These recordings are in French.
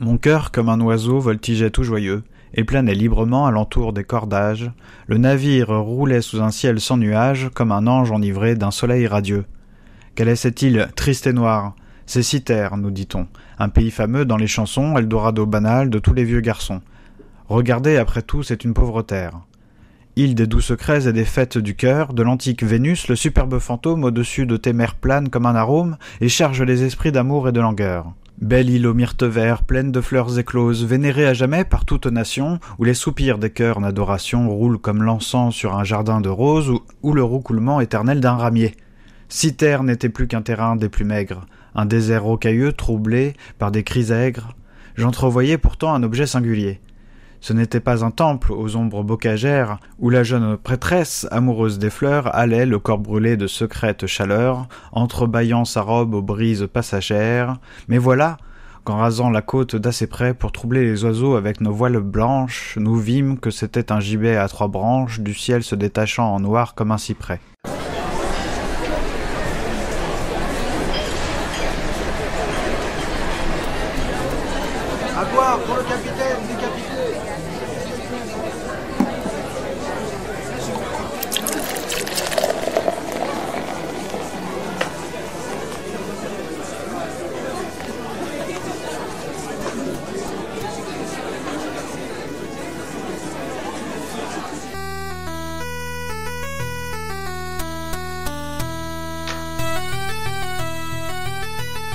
Mon cœur, comme un oiseau, voltigeait tout joyeux, et planait librement à l'entour des cordages. Le navire roulait sous un ciel sans nuages, comme un ange enivré d'un soleil radieux. Quelle est cette île, triste et noire? C'est Cythère, nous dit-on, un pays fameux dans les chansons, Eldorado banal de tous les vieux garçons. Regardez, après tout, c'est une pauvre terre. Île des doux secrets et des fêtes du cœur, de l'antique Vénus, le superbe fantôme au-dessus de tes mers planes comme un arôme, et charge les esprits d'amour et de langueur. Belle île aux myrtes verts, pleine de fleurs écloses, vénérée à jamais par toute nation, où les soupirs des cœurs en adoration roulent comme l'encens sur un jardin de roses, ou le roucoulement éternel d'un ramier. Cythère n'était plus qu'un terrain des plus maigres, un désert rocailleux troublé par des cris aigres. J'entrevoyais pourtant un objet singulier. Ce n'était pas un temple aux ombres bocagères, où la jeune prêtresse, amoureuse des fleurs, allait, le corps brûlé de secrète chaleur, entrebâillant sa robe aux brises passagères. Mais voilà, qu'en rasant la côte d'assez près pour troubler les oiseaux avec nos voiles blanches, nous vîmes que c'était un gibet à trois branches, du ciel se détachant en noir comme un cyprès. À boire pour le capitaine du capitaine!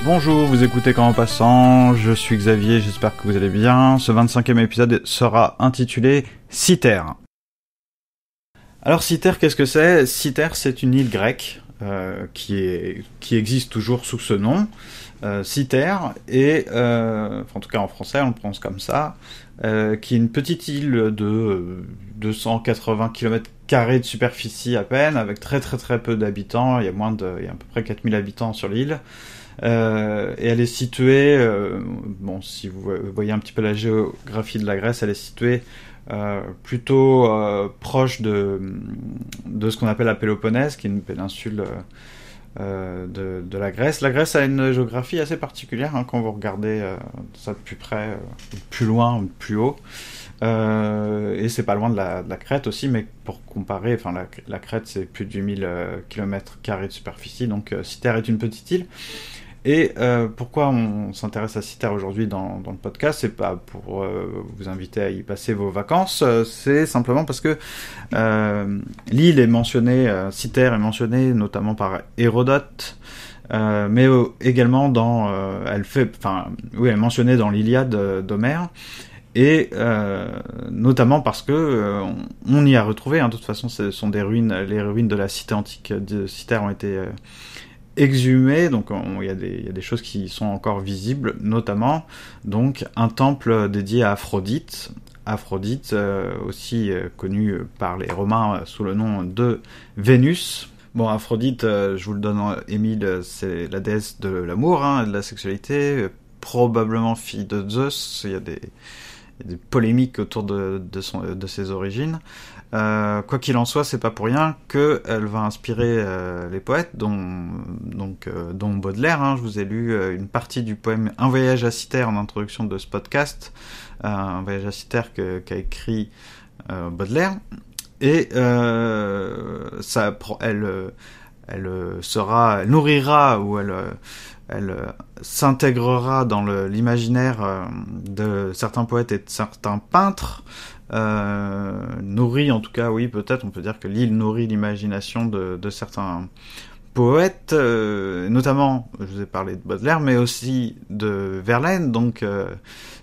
Bonjour, vous écoutez Comme en passant, je suis Xavier, j'espère que vous allez bien. Ce 25e épisode sera intitulé Cythère. Alors Cythère, qu'est-ce que c'est? Cythère, c'est une île grecque qui existe toujours sous ce nom, Cythère, et en tout cas en français on le prononce comme ça, qui est une petite île de 280 km² de superficie à peine, avec très peu d'habitants. Il y a à peu près 4000 habitants sur l'île. Et elle est située, si vous voyez un petit peu la géographie de la Grèce, elle est située plutôt proche de ce qu'on appelle la Péloponnèse, qui est une péninsule de la Grèce. La Grèce a une géographie assez particulière, hein, quand vous regardez ça de plus près, de plus loin ou de plus haut. Et c'est pas loin de la Crète aussi, mais pour comparer, la Crète c'est plus de 8000 km² de superficie, donc Cythère est une petite île. Et pourquoi on s'intéresse à Cythère aujourd'hui dans le podcast? C'est pas pour vous inviter à y passer vos vacances, c'est simplement parce que l'île est mentionnée, Cythère est mentionnée notamment par Hérodote, mais également elle est mentionnée dans l'Iliade d'Homère. Et notamment parce que on y a retrouvé, hein, de toute façon ce sont des ruines, les ruines de la cité antique de Cythère ont été exhumées, donc il y a des choses qui sont encore visibles, notamment donc un temple dédié à Aphrodite, aussi connue par les Romains sous le nom de Vénus. Bon, Aphrodite, je vous le donne en Émile, c'est la déesse de l'amour, hein, de la sexualité, probablement fille de Zeus. Il y a des polémiques autour de ses origines. Quoi qu'il en soit, c'est pas pour rien qu'elle va inspirer les poètes, dont Baudelaire. Hein. Je vous ai lu une partie du poème Un voyage à Cythère en introduction de ce podcast. Un voyage à Cythère qu'a écrit Baudelaire. Et elle nourrira, ou elle s'intégrera dans l'imaginaire de certains poètes et de certains peintres, nourrit en tout cas, oui, peut-être, on peut dire que l'île nourrit l'imagination de certains poètes, notamment, je vous ai parlé de Baudelaire, mais aussi de Verlaine, donc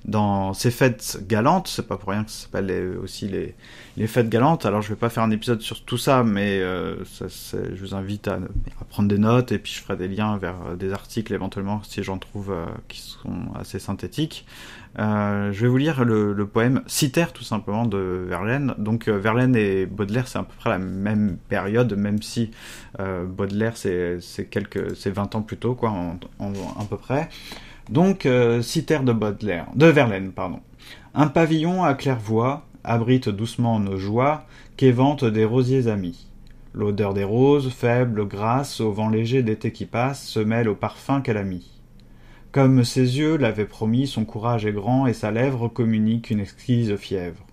dans ses fêtes galantes, c'est pas pour rien que ça s'appelle aussi les fêtes galantes. Alors je vais pas faire un épisode sur tout ça, mais je vous invite à prendre des notes, et puis je ferai des liens vers des articles éventuellement, si j'en trouve qui sont assez synthétiques. Je vais vous lire le poème Cythère, tout simplement, de Verlaine. Donc Verlaine et Baudelaire, c'est à peu près la même période, même si Baudelaire c'est 20 ans plus tôt, quoi, à peu près. Donc Cythère de Verlaine, pardon. Un pavillon à claire-voie abrite doucement nos joies qu'éventent des rosiers amis. L'odeur des roses, faible, grasse, au vent léger d'été qui passe, se mêle au parfum qu'elle a mis. Comme ses yeux l'avaient promis, son courage est grand et sa lèvre communique une exquise fièvre.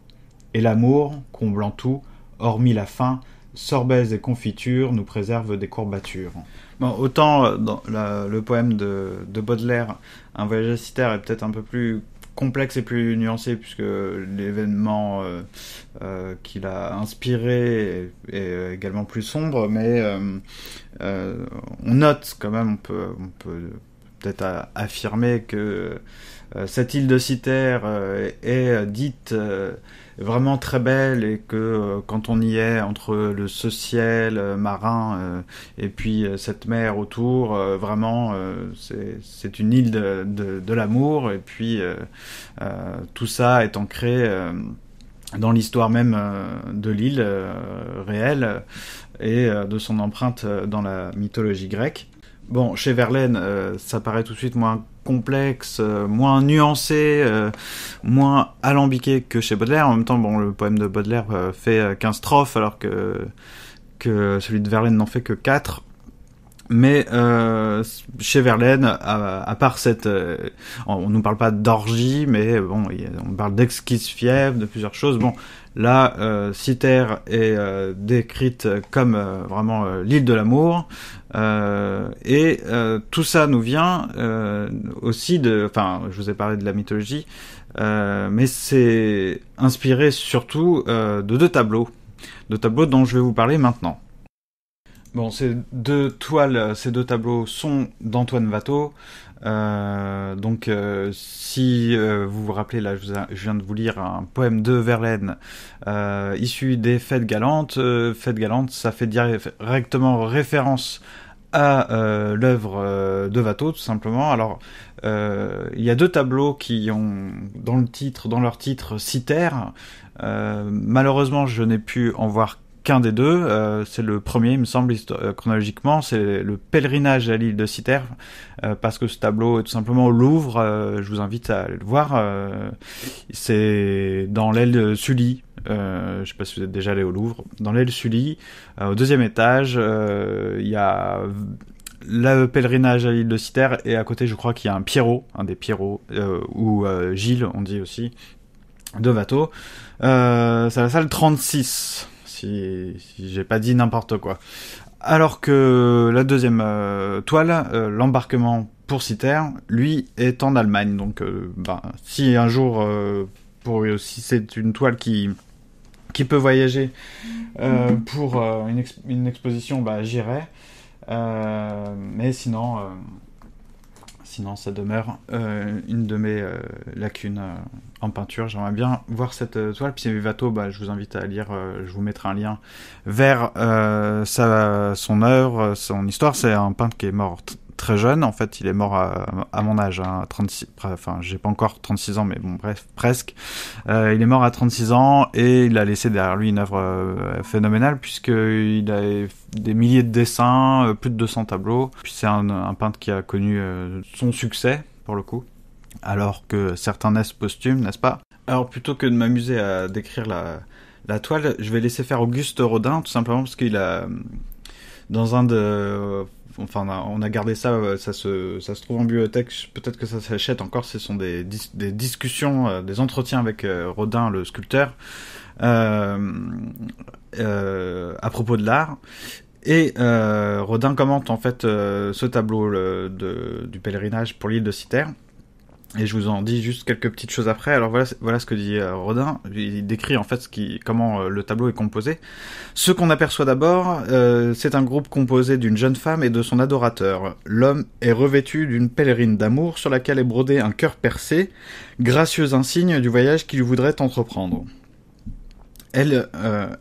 Et l'amour, comblant tout, hormis la faim, sorbets et confitures, nous préserve des courbatures. Bon, autant dans le poème de Baudelaire, Un voyage à Cythère est peut-être un peu plus complexe et plus nuancé, puisque l'événement qui l'a inspiré est également plus sombre, mais on note quand même, on peut peut-être affirmer que cette île de Cythère est dite vraiment très belle, et que quand on y est, entre le ce ciel marin et puis cette mer autour, vraiment c'est une île de l'amour, et puis tout ça est ancré dans l'histoire même de l'île réelle et de son empreinte dans la mythologie grecque. Bon, chez Verlaine, ça paraît tout de suite moins complexe, moins nuancé, moins alambiqué que chez Baudelaire. En même temps, bon, le poème de Baudelaire fait 15 strophes, alors que celui de Verlaine n'en fait que 4. Mais chez Verlaine, à part cette... on ne parle pas d'orgie, mais bon, on parle d'exquise fièvre, de plusieurs choses. Bon, là, Cythère est décrite comme vraiment l'île de l'amour. Et tout ça nous vient aussi de... Enfin, je vous ai parlé de la mythologie, mais c'est inspiré surtout de deux tableaux dont je vais vous parler maintenant. Bon, ces deux tableaux sont d'Antoine Watteau. Donc, si vous vous rappelez, là, je viens de vous lire un poème de Verlaine issu des Fêtes galantes. Fêtes galantes, ça fait directement référence à l'œuvre de Watteau, tout simplement. Alors, il y a deux tableaux qui ont dans leur titre Cythère. Malheureusement, je n'ai pu en voir qu'un des deux. C'est le premier, il me semble, chronologiquement, c'est le pèlerinage à l'île de Cythère, parce que ce tableau est tout simplement au Louvre. Je vous invite à aller le voir. C'est dans l'aile Sully. Je sais pas si vous êtes déjà allé au Louvre. Dans l'aile Sully, au deuxième étage, il y a le pèlerinage à l'île de Cythère, et à côté, je crois qu'il y a un des Pierrots, ou Gilles, on dit aussi, de Watteau. C'est la salle 36. Si j'ai pas dit n'importe quoi. Alors que la deuxième toile, l'embarquement pour Cythère, lui est en Allemagne. Donc, si un jour, si c'est une toile qui peut voyager pour une exposition, j'irai. Mais sinon, ça demeure une de mes lacunes en peinture. J'aimerais bien voir cette toile. Puis Watteau, je vous invite à lire, je vous mettrai un lien vers son œuvre, son histoire. C'est un peintre qui est mort très jeune. En fait, il est mort à mon âge, hein, à 36, enfin, j'ai pas encore 36 ans, mais bon, bref, presque. Il est mort à 36 ans et il a laissé derrière lui une œuvre phénoménale, puisqu'il a des milliers de dessins, plus de 200 tableaux. Puis c'est un peintre qui a connu son succès, pour le coup, alors que certains naissent posthumes, n'est-ce pas? Alors, plutôt que de m'amuser à décrire la toile, je vais laisser faire Auguste Rodin, tout simplement parce qu'il a... Dans un de... Enfin, on a gardé ça, ça se trouve en bibliothèque, peut-être que ça s'achète encore, ce sont des discussions, des entretiens avec Rodin, le sculpteur, à propos de l'art. Et Rodin commente en fait ce tableau du pèlerinage pour l'île de Cythère. Et je vous en dis juste quelques petites choses après. Alors voilà ce que dit Rodin. Il décrit en fait comment le tableau est composé. Ce qu'on aperçoit d'abord, c'est un groupe composé d'une jeune femme et de son adorateur. L'homme est revêtu d'une pèlerine d'amour sur laquelle est brodé un cœur percé, gracieux insigne du voyage qu'il voudrait entreprendre. Elle,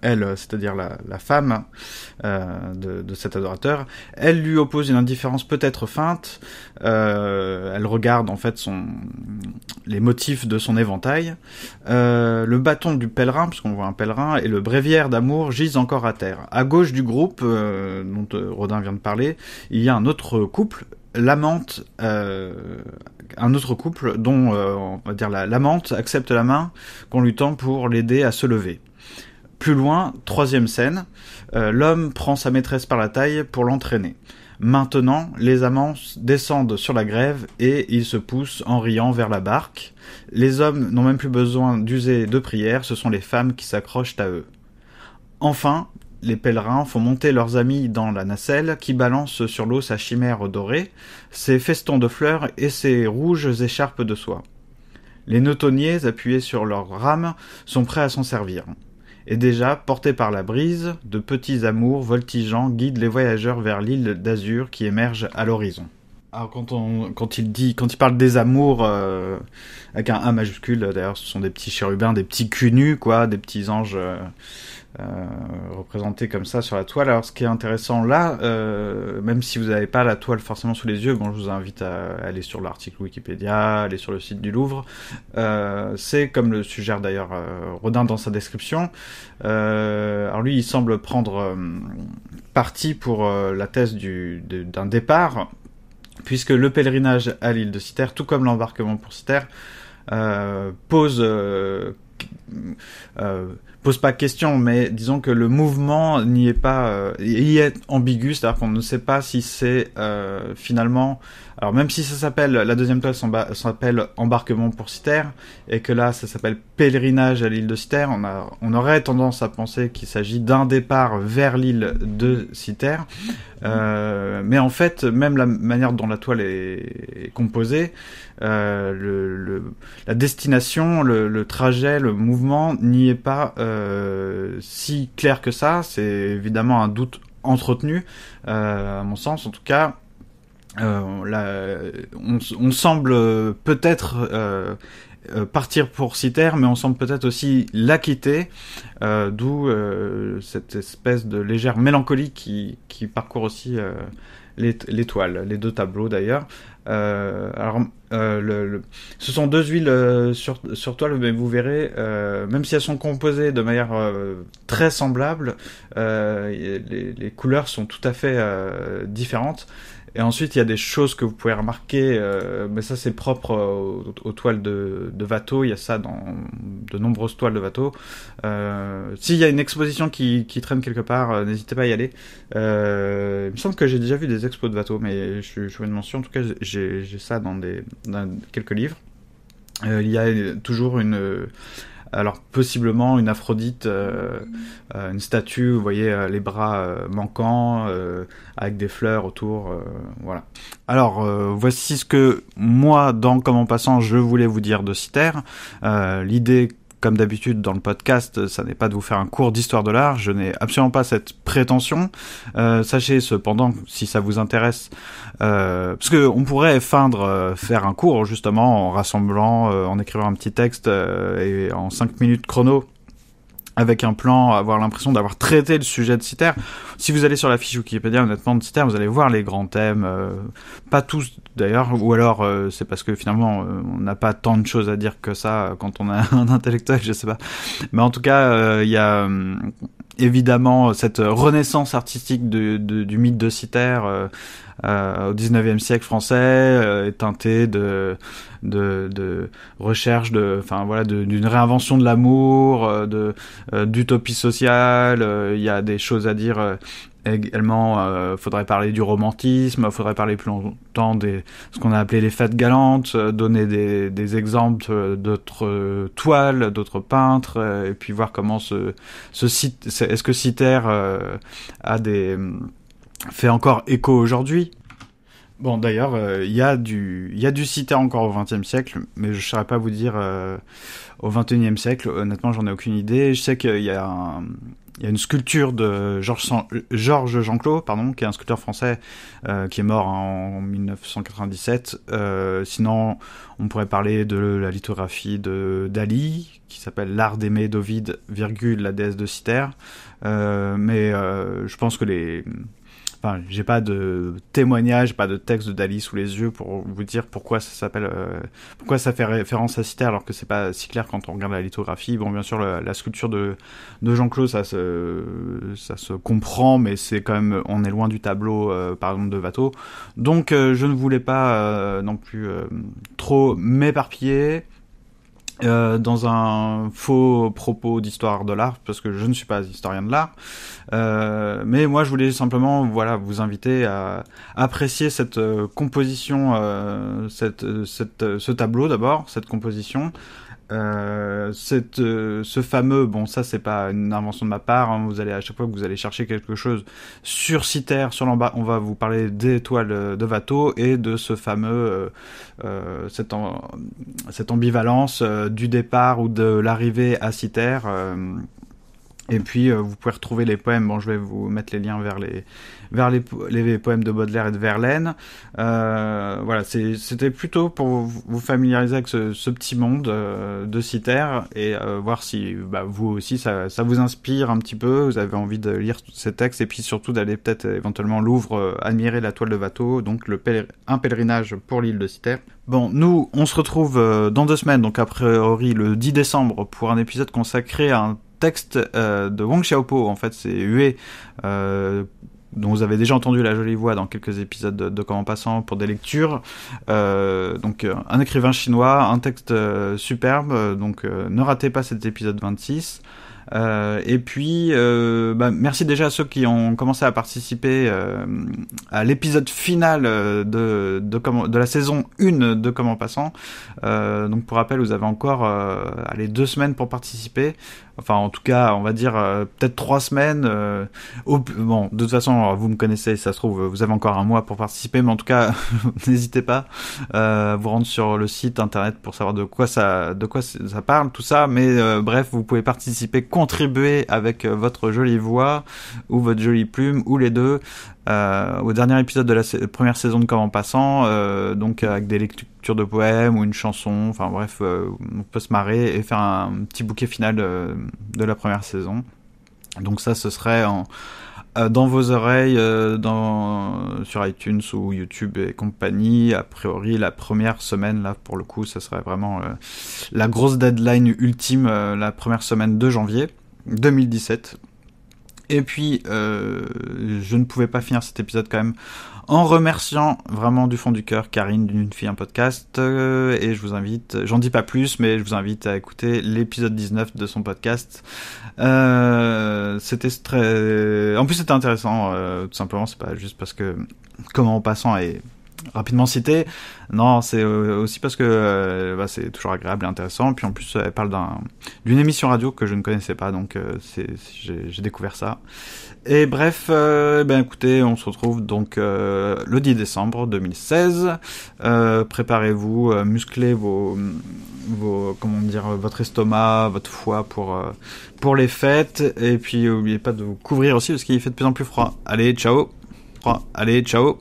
c'est-à-dire la femme de cet adorateur, elle lui oppose une indifférence peut-être feinte. Elle regarde en fait les motifs de son éventail. Le bâton du pèlerin, puisqu'on voit un pèlerin, et le bréviaire d'amour gisent encore à terre. À gauche du groupe dont Rodin vient de parler, il y a un autre couple. L'amante, un autre couple dont on va dire l'amante accepte la main qu'on lui tend pour l'aider à se lever. Plus loin, troisième scène, l'homme prend sa maîtresse par la taille pour l'entraîner. Maintenant, les amants descendent sur la grève et ils se poussent en riant vers la barque. Les hommes n'ont même plus besoin d'user de prières, ce sont les femmes qui s'accrochent à eux. Enfin, les pèlerins font monter leurs amis dans la nacelle qui balance sur l'eau sa chimère dorée, ses festons de fleurs et ses rouges écharpes de soie. Les nœutonniers, appuyés sur leurs rames, sont prêts à s'en servir. Et déjà, portés par la brise, de petits amours voltigeants guident les voyageurs vers l'île d'Azur qui émerge à l'horizon. Alors quand il parle des amours avec un A majuscule, d'ailleurs ce sont des petits chérubins, des petits culs nus, quoi, des petits anges représentés comme ça sur la toile. Alors ce qui est intéressant là, même si vous n'avez pas la toile forcément sous les yeux, bon, je vous invite à aller sur l'article Wikipédia, aller sur le site du Louvre, c'est comme le suggère d'ailleurs Rodin dans sa description. Alors lui il semble prendre parti pour la thèse d'un départ, puisque le pèlerinage à l'île de Cythère, tout comme l'embarquement pour Cythère, pose pas question, mais disons que le mouvement n'y est pas, y est ambigu, c'est-à-dire qu'on ne sait pas si c'est finalement. Alors même si ça s'appelle, la deuxième toile s'appelle embarquement pour Cythère, et que là ça s'appelle pèlerinage à l'île de Cythère, on aurait tendance à penser qu'il s'agit d'un départ vers l'île de Cythère, mais en fait, même la manière dont la toile est composée, la destination, le trajet, le mouvement n'y est pas si clair que ça. C'est évidemment un doute entretenu, à mon sens en tout cas. On semble peut-être partir pour Cythère, mais on semble peut-être aussi la quitter, d'où cette espèce de légère mélancolie qui parcourt aussi les toiles, les deux tableaux d'ailleurs. Ce sont deux huiles sur toile, mais vous verrez, même si elles sont composées de manière très semblable, les couleurs sont tout à fait différentes. Et ensuite, il y a des choses que vous pouvez remarquer, mais ça c'est propre aux toiles de Watteau, il y a ça dans de nombreuses toiles de Watteau. S'il y a une exposition qui traîne quelque part, n'hésitez pas à y aller. Il me semble que j'ai déjà vu des expos de Watteau, mais je fais une mention, en tout cas j'ai ça dans quelques livres. Il y a toujours alors possiblement une Aphrodite, une statue, vous voyez les bras manquants, avec des fleurs autour, voilà. Alors voici ce que moi, dans Comme en passant, je voulais vous dire de Cythère. L'idée, comme d'habitude dans le podcast, ça n'est pas de vous faire un cours d'histoire de l'art, je n'ai absolument pas cette prétention. Sachez cependant, si ça vous intéresse, parce que on pourrait faire un cours justement en rassemblant, en écrivant un petit texte et en 5 minutes chrono, avec un plan, avoir l'impression d'avoir traité le sujet de Cythère. Si vous allez sur la fiche Wikipédia, honnêtement, de Cythère, vous allez voir les grands thèmes, pas tous d'ailleurs, ou alors c'est parce que finalement on n'a pas tant de choses à dire que ça quand on a un intellectuel, je sais pas. Mais en tout cas, y a évidemment cette renaissance artistique du mythe de Cythère au 19e siècle français, teintée de recherche, d'une réinvention de l'amour, d'utopie sociale. Il y a des choses à dire. Également, faudrait parler du romantisme, faudrait parler plus longtemps de ce qu'on a appelé les fêtes galantes, donner des exemples d'autres toiles, d'autres peintres, et puis voir comment est-ce que Cythère fait encore écho aujourd'hui. Bon, d'ailleurs, il y a du Cythère encore au XXe siècle, mais je ne saurais pas vous dire au XXIe siècle. Honnêtement, j'en ai aucune idée. Je sais qu'il y a une sculpture de Georges Jeanclot, qui est un sculpteur français qui est mort en 1997. Sinon, on pourrait parler de la lithographie de Dali, qui s'appelle L'art d'aimer d'Ovide, la déesse de Cythère. Mais je pense que j'ai pas de témoignage, pas de texte de Dali sous les yeux pour vous dire pourquoi ça s'appelle, pourquoi ça fait référence à Cythère alors que c'est pas si clair quand on regarde la lithographie. Bon, bien sûr, la sculpture de Jeanclot, ça se comprend, mais c'est quand même, on est loin du tableau, par exemple, de Watteau. Donc, je ne voulais pas non plus trop m'éparpiller. dans un faux propos d'histoire de l'art, parce que je ne suis pas historien de l'art, mais moi je voulais simplement, voilà, vous inviter à apprécier cette composition, ce tableau d'abord, cette composition, ce fameux, bon ça c'est pas une invention de ma part, hein, vous allez à chaque fois que vous allez chercher quelque chose sur Cythère, sur l'embarras, on va vous parler des toiles de Watteau et de ce fameux, cette ambivalence du départ ou de l'arrivée à Cythère. Et puis vous pouvez retrouver les poèmes, bon je vais vous mettre les liens vers les poèmes de Baudelaire et de Verlaine. Voilà, c'était plutôt pour vous familiariser avec ce petit monde de Cythère et voir si vous aussi ça vous inspire un petit peu, vous avez envie de lire ces textes et puis surtout d'aller peut-être éventuellement Louvre admirer la toile de Watteau, donc un pèlerinage pour l'île de Cythère. Bon, nous on se retrouve dans 2 semaines, donc a priori le 10 décembre pour un épisode consacré à un texte de Wang Xiaopo, en fait c'est Yue, dont vous avez déjà entendu la jolie voix dans quelques épisodes de Comme en passant pour des lectures, donc un écrivain chinois, un texte superbe, donc ne ratez pas cet épisode 26. Et puis merci déjà à ceux qui ont commencé à participer à l'épisode final de la saison 1 de Comme en passant, donc pour rappel vous avez encore 2 semaines pour participer, enfin en tout cas on va dire peut-être 3 semaines, bon de toute façon vous me connaissez, ça se trouve vous avez encore 1 mois pour participer, mais en tout cas n'hésitez pas à vous rendre sur le site internet pour savoir de quoi ça parle tout ça, mais bref vous pouvez participer, contribuer avec votre jolie voix ou votre jolie plume ou les deux au dernier épisode de la première saison de Comme en passant, donc avec des lectures de poèmes ou une chanson, enfin bref on peut se marrer et faire un petit bouquet final de la première saison, donc ça ce serait dans vos oreilles sur iTunes ou YouTube et compagnie, a priori la première semaine, là pour le coup ça serait vraiment la grosse deadline ultime, la première semaine de janvier 2017. Et puis je ne pouvais pas finir cet épisode quand même en remerciant vraiment du fond du cœur Karine d'une fille un podcast, et je vous invite, j'en dis pas plus, mais je vous invite à écouter l'épisode 19 de son podcast. C'était très, en plus c'était intéressant, tout simplement, c'est pas juste parce que Comment en passant est rapidement cité, non c'est aussi parce que c'est toujours agréable et intéressant, puis en plus elle parle d'une émission radio que je ne connaissais pas, donc j'ai découvert ça, et bref écoutez on se retrouve donc le 10 décembre 2016, préparez-vous, musclez votre estomac, votre foie pour les fêtes, et puis n'oubliez pas de vous couvrir aussi parce qu'il fait de plus en plus froid. Allez ciao.